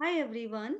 Hi everyone.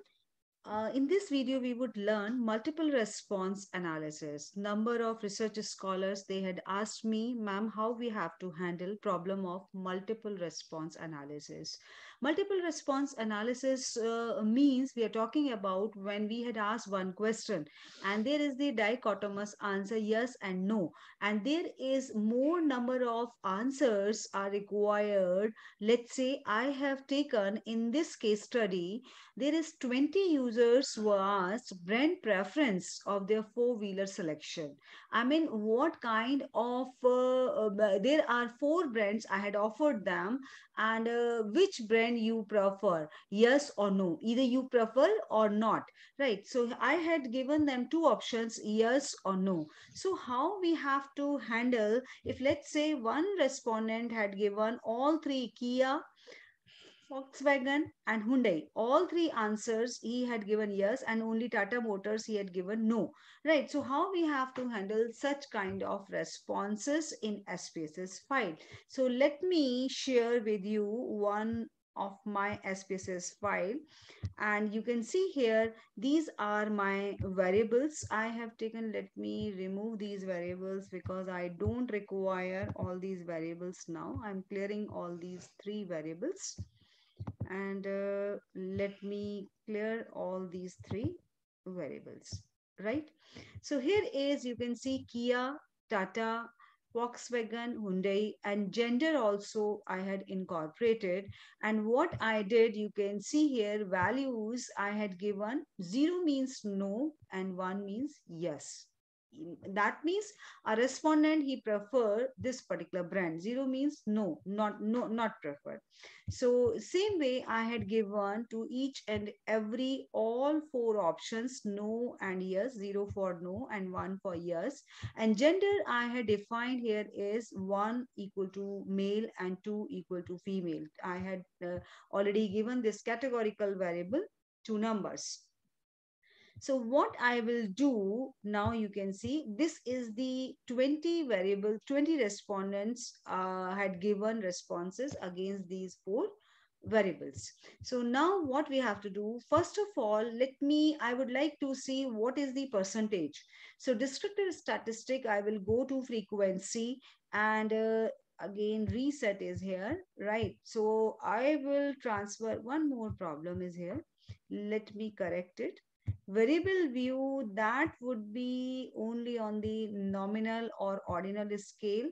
In this video, we would learn multiple response analysis. Number of research scholars, they had asked me, ma'am, how we have to handle problem of multiple response analysis. Multiple response analysis means we are talking about when we had asked one question and there is the dichotomous answer yes and no. And there is more number of answers are required. Let's say I have taken in this case study, there is 20 users were asked brand preference of their four-wheeler selection. I mean, what kind of, there are four brands I had offered them, and which brand you prefer, yes or no, either you prefer or not, right? So I had given them two options, yes or no. So how we have to handle if let's say one respondent had given all three, Kia, Volkswagen and Hyundai, all three answers he had given yes, and only Tata Motors he had given no, right? So how we have to handle such kind of responses in SPSS file. So let me share with you one of my SPSS file, and you can see here these are my variables I have taken. Let me remove these variables because I don't require all these variables now. I'm clearing all these three variables. And let me clear all these three variables, right? So here is, you can see Kia, Tata, Volkswagen, Hyundai, and gender also I had incorporated. And what I did, you can see here, values I had given, 0 means no and 1 means yes. That means a respondent, he prefer this particular brand. 0 means no, not preferred. So same way I had given to each and every all four options, no and yes, 0 for no and 1 for yes. And gender I had defined here is 1 equal to male and 2 equal to female. I had already given this categorical variable two numbers. So what I will do now, you can see this is the 20 variable, 20 respondents had given responses against these four variables. So now what we have to do, first of all, I would like to see what is the percentage. So descriptive statistic, I will go to frequency and again reset is here, right? So I will transfer, one more problem is here. Let me correct it. Variable view, that would be only on the nominal or ordinal scale.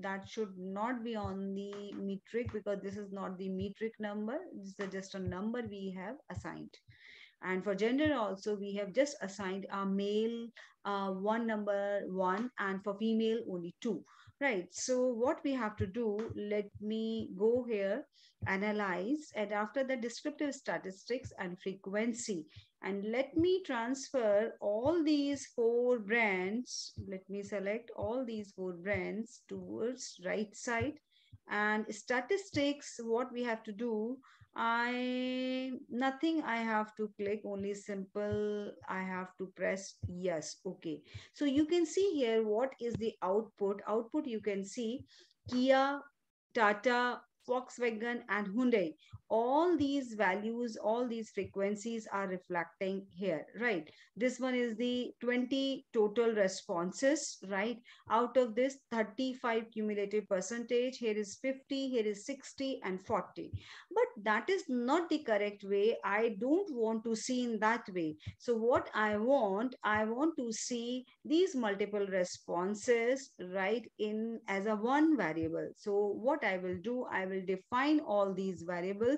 That should not be on the metric because this is not the metric number. This is just a number we have assigned. And for gender also, we have just assigned a male one number 1 and for female only 2. Right, so what we have to do, let me go here, analyze, and after the descriptive statistics and frequency, and let me transfer all these four brands, let me select all these four brands towards right side, and statistics, what we have to do, nothing I have to click, only simple I have to press yes. Okay, so you can see here what is the output. Output you can see Kia, Tata, Volkswagen and Hyundai, all these values, all these frequencies are reflecting here, right? This one is the 20 total responses, right? Out of this 35 cumulative percentage, here is 50, here is 60 and 40. But that is not the correct way. I don't want to see in that way. So what I want to see these multiple responses, right, in as a one variable. So what I will do, I will define all these variables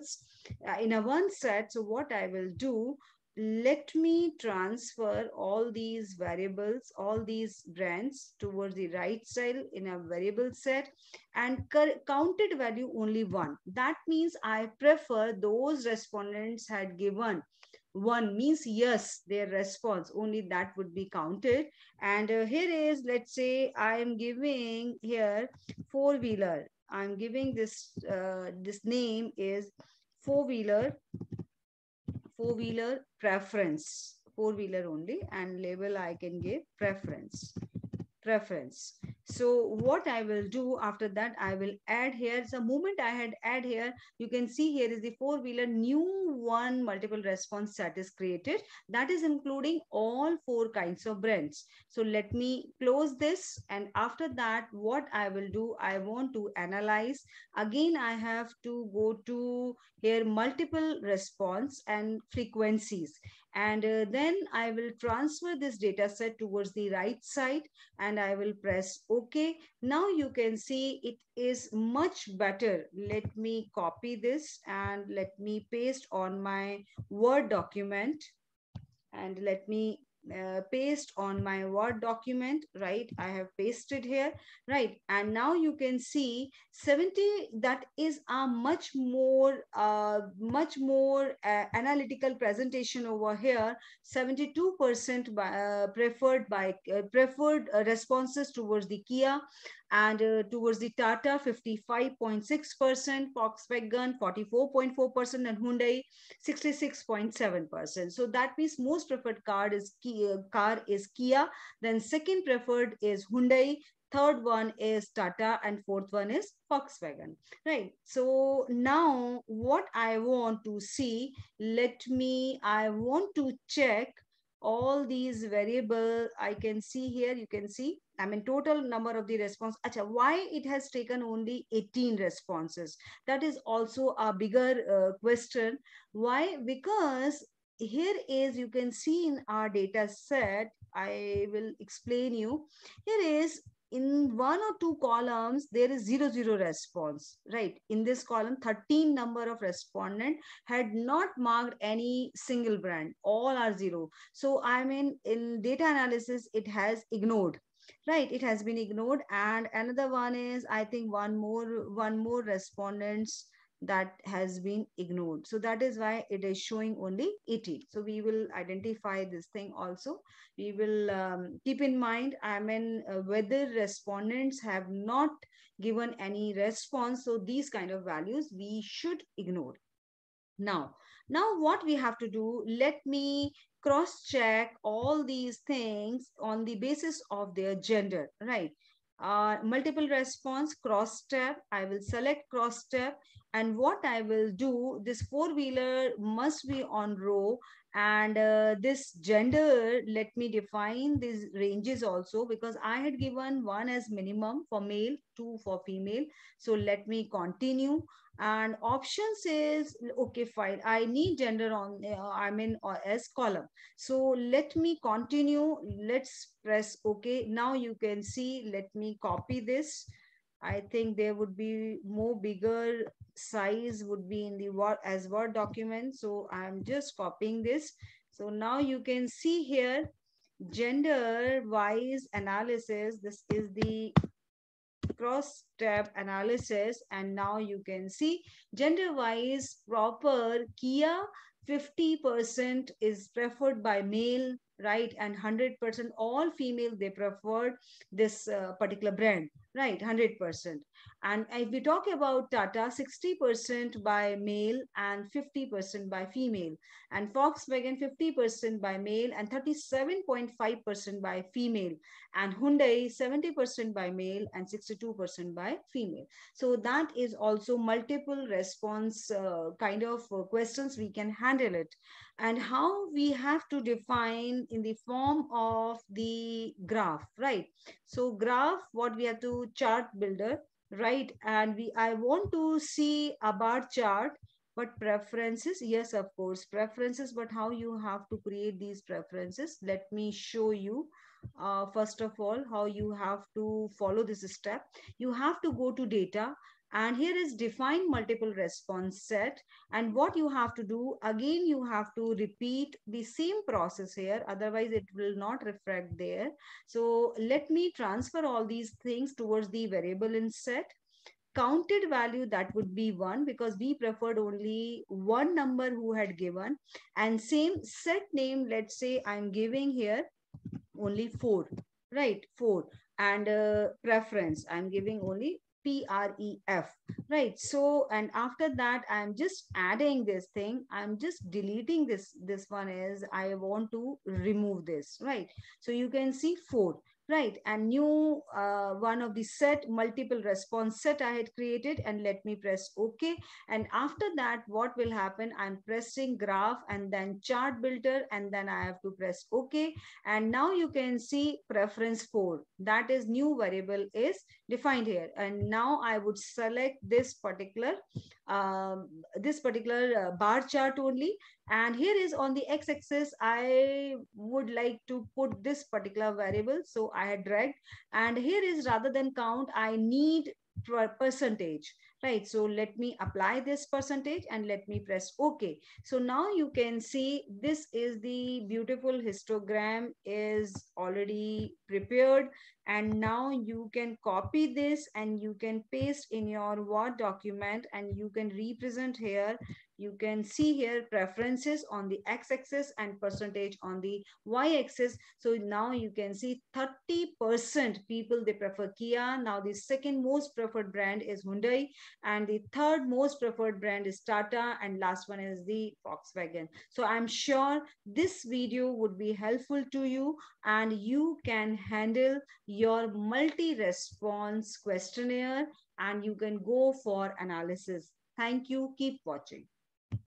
in a one set. So what I will do, let me transfer all these variables, all these brands towards the right side in a variable set, and counted value only 1. That means I prefer those respondents had given 1 means yes, their response, only that would be counted. And here is, let's say I am giving here four-wheeler. I'm giving this, this name is four-wheeler preference, four-wheeler only, and label I can give preference. So what I will do after that, I will add here. So moment I had add here, you can see here is the four-wheeler new one multiple response set is created. That is including all four kinds of brands. So let me close this. And after that, what I will do, I want to analyze. Again, I have to go to here multiple response and frequencies. And then I will transfer this data set towards the right side and I will press OK. Now you can see it is much better. Let me copy this and let me paste on my Word document. And let me paste on my Word document, right? I have pasted here, right? And now you can see 70, that is a much more analytical presentation over here. 72% preferred responses towards the Kia, and towards the Tata 55.6%, Volkswagen 44.4%, and Hyundai 66.7%. So that means most preferred car is Kia, then second preferred is Hyundai, third one is Tata, and fourth one is Volkswagen, right? So now what I want to see, I want to check all these variables. I can see here, you can see, I mean, total number of the response. Achha, why it has taken only 18 responses? That is also a bigger question. Why? Because here is, you can see in our data set, I will explain you. Here is, in one or two columns, there is 0 response, right? In this column, 13 number of respondents had not marked any single brand. All are 0. So I mean, in data analysis, it has ignored. Right, it has been ignored. And another one is, I think one more respondents that has been ignored. So that is why it is showing only 80. So we will identify this thing also. We will keep in mind, I mean, whether respondents have not given any response. So these kind of values we should ignore. Now what we have to do, let me cross-check all these things on the basis of their gender, right? Multiple response, cross-tab, I will select cross-tab. And what I will do, this four-wheeler must be on row, and this gender, let me define these ranges also, because I had given one as minimum for male, 2 for female. So let me continue. And options is, okay, fine. I need gender on, I mean, as column. So let me continue. Let's press OK. Now you can see, let me copy this. I think there would be more bigger size would be in the Word document. So I'm just copying this. So now you can see here, gender wise analysis. This is the cross tab analysis. And now you can see gender wise proper Kia, 50% is preferred by male, right? And 100% all female, they preferred this particular brand, right? 100%. And if we talk about Tata, 60% by male and 50% by female, and Volkswagen 50% by male and 37.5% by female, and Hyundai 70% by male and 62% by female. So that is also multiple response kind of questions we can handle it. And how we have to define in the form of the graph, right? So graph, what we have to, chart builder, right? And I want to see a bar chart, but preferences, yes, of course, preferences, but how you have to create these preferences. Let me show you. First of all, how you have to follow this step. You have to go to data, and here is define multiple response set. And what you have to do, again, you have to repeat the same process here. Otherwise, it will not reflect there. So let me transfer all these things towards the variable in set. Counted value, that would be 1, because we preferred only one number who had given. And same set name, let's say I'm giving here only 4, right? 4. And preference, I'm giving only PREF, right? So, and after that, I'm just adding this thing. I'm just deleting this. This one is, I want to remove this, right? So you can see 4. right? And new one of the set, multiple response set I had created, and let me press OK. And after that, what will happen? I'm pressing graph and then chart builder, and then I have to press OK. And now you can see preference 4, that is new variable is defined here. And now I would select this particular bar chart only. And here is on the x-axis, I would like to put this particular variable. So I had dragged, and here is rather than count, I need percentage, right? So let me apply this percentage and let me press OK. So now you can see this is the beautiful histogram is already prepared. And now you can copy this and you can paste in your Word document, and you can represent here. You can see here preferences on the x-axis and percentage on the y-axis. So now you can see 30% people, they prefer Kia. Now the second most preferred brand is Hyundai, and the third most preferred brand is Tata, and last one is the Volkswagen. So I'm sure this video would be helpful to you, and you can handle your multi-response questionnaire, and you can go for analysis. Thank you. Keep watching.